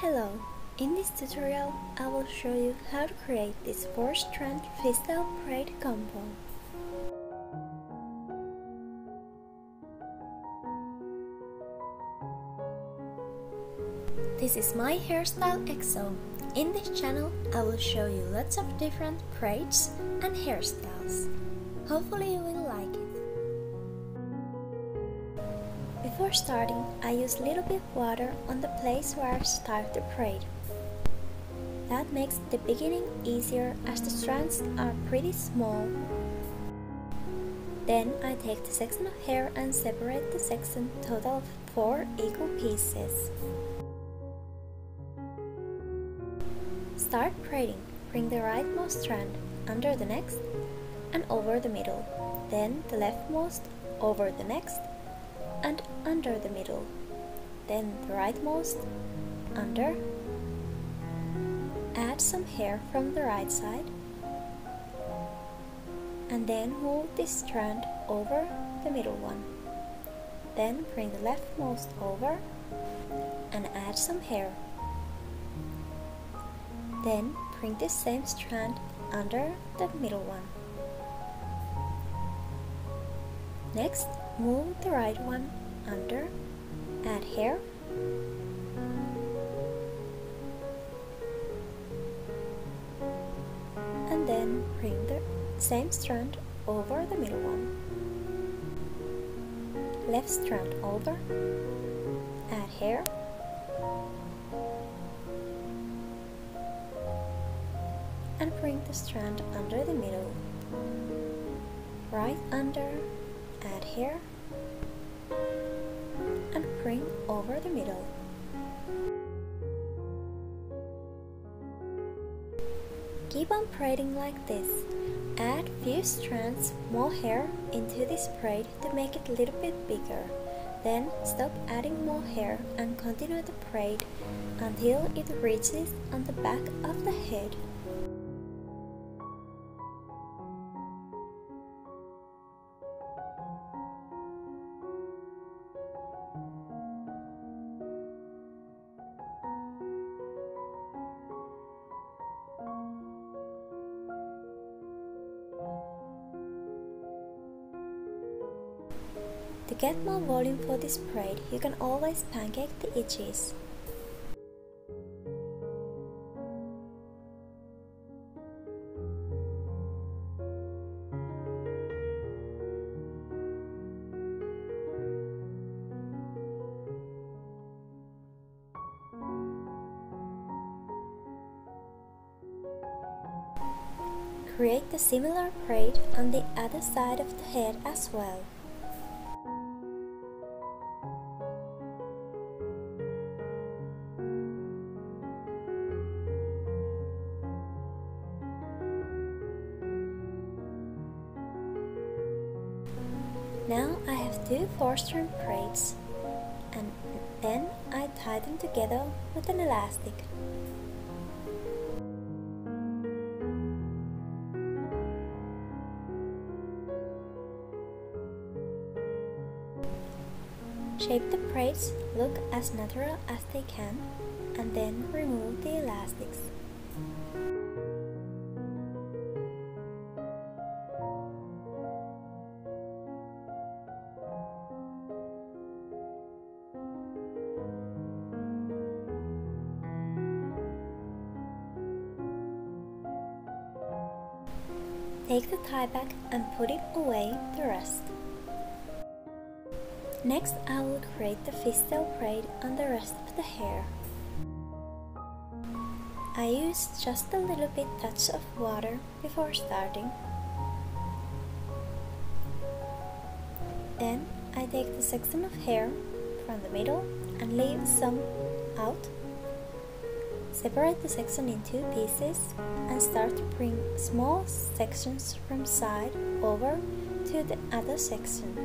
Hello, in this tutorial I will show you how to create this 4-strand freestyle braid combo. This is Myhairstyle_xo. In this channel I will show you lots of different braids and hairstyles. Hopefully you will like it. Before starting, I use a little bit of water on the place where I start the braid. That makes the beginning easier as the strands are pretty small. Then I take the section of hair and separate the section, total of 4 equal pieces. Start braiding. Bring the rightmost strand under the next and over the middle, then the leftmost over the next and under the middle, then the rightmost, under. Add some hair from the right side and then hold this strand over the middle one, then bring the leftmost over and add some hair, then bring this same strand under the middle one. Next, move the right one under, add hair, and then bring the same strand over the middle one. Left strand over, add hair, and bring the strand under the middle. Right under, add hair, and bring over the middle. Keep on braiding like this. Add few strands more hair into this braid to make it a little bit bigger. Then stop adding more hair and continue the braid until it reaches on the back of the head. To get more volume for this braid, you can always pancake the edges. Create the similar braid on the other side of the head as well. Now I have two 4-strand braids, and then I tie them together with an elastic. Shape the braids, look as natural as they can, and then remove the elastics. Take the tie back and put it away the rest. Next, I will create the freestyle braid on the rest of the hair. I used just a little bit touch of water before starting. Then I take the section of hair from the middle and leave some out. Separate the section in 2 pieces and start to bring small sections from side over to the other section.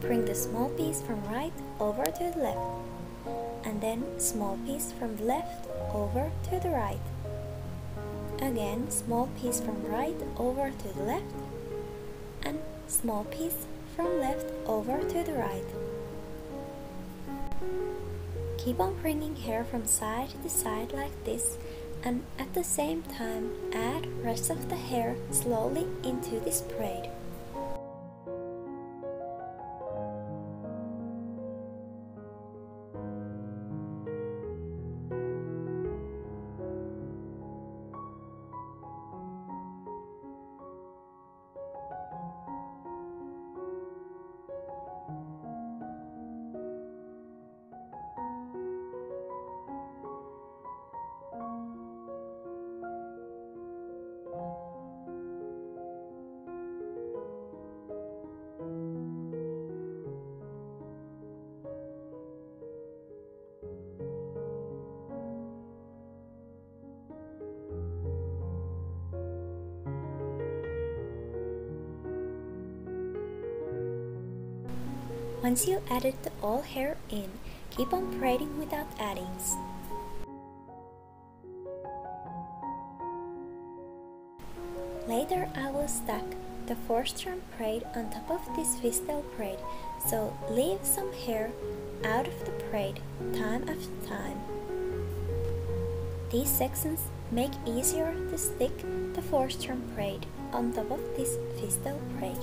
Bring the small piece from right over to the left, and then small piece from the left over to the right. Again, small piece from right over to the left, and small piece from left over to the right. Keep on bringing hair from side to side like this, and at the same time add rest of the hair slowly into this braid. Once you added the all hair in, keep on braiding without addings. Later I will stack the 4th strand braid on top of this V-style braid, so leave some hair out of the braid time after time. These sections make easier to stick the 4th strand braid on top of this V-style braid.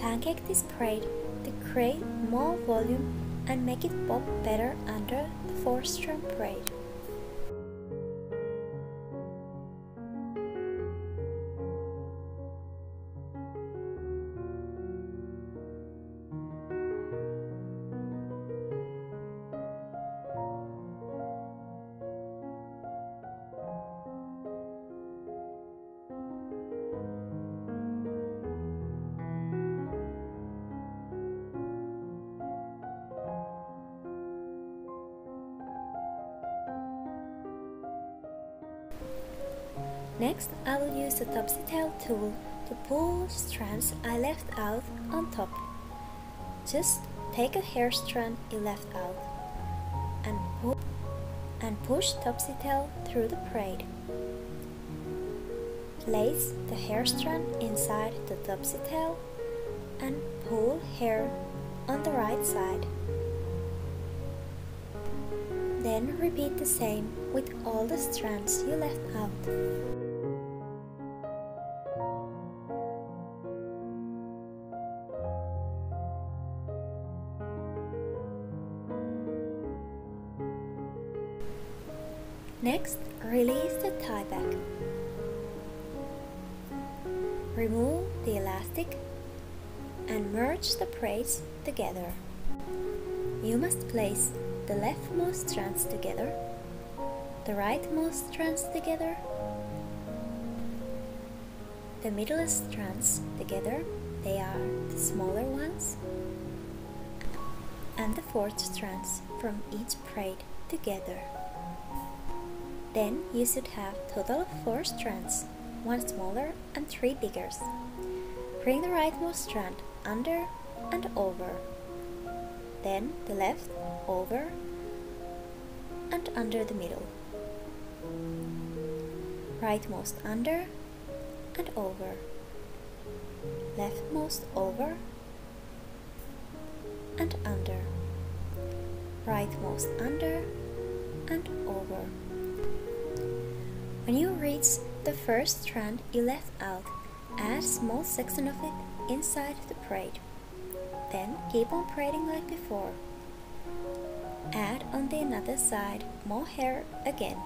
Pancake this braid to create more volume and make it pop better under the 4th strand braid. Next, I will use the topsy tail tool to pull strands I left out on top. Just take a hair strand you left out and push topsy tail through the braid. Place the hair strand inside the topsy tail and pull hair on the right side. Then repeat the same with all the strands you left out. Next, release the tie back. Remove the elastic and merge the braids together. You must place the leftmost strands together, the rightmost strands together, the middlest strands together, they are the smaller ones, and the 4th strands from each braid together. Then you should have a total of 4 strands, 1 smaller and 3 bigger. Bring the rightmost strand under and over, then the left over and under the middle, rightmost under and over, leftmost over and under, rightmost under and over. When you reach the 1st strand you left out, add a small section of it inside the braid. Then keep on braiding like before. Add on the another side more hair again.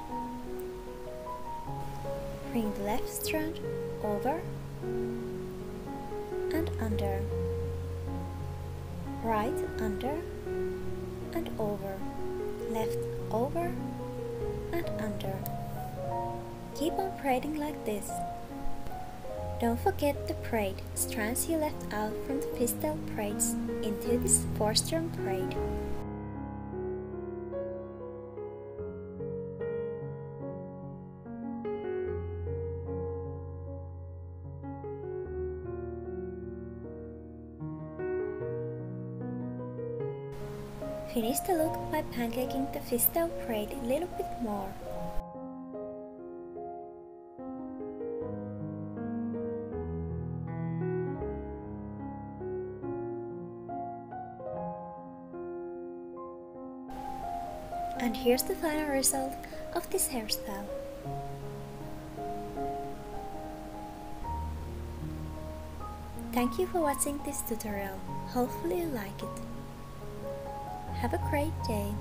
Bring the left strand over and under, right under and over, left over and under. Keep on braiding like this. Don't forget to braid strands you left out from the pistol braids into this 4th strand braid. Finish the look by pancaking the pistol braid a little bit more. And here's the final result of this hairstyle. Thank you for watching this tutorial. Hopefully you like it. Have a great day.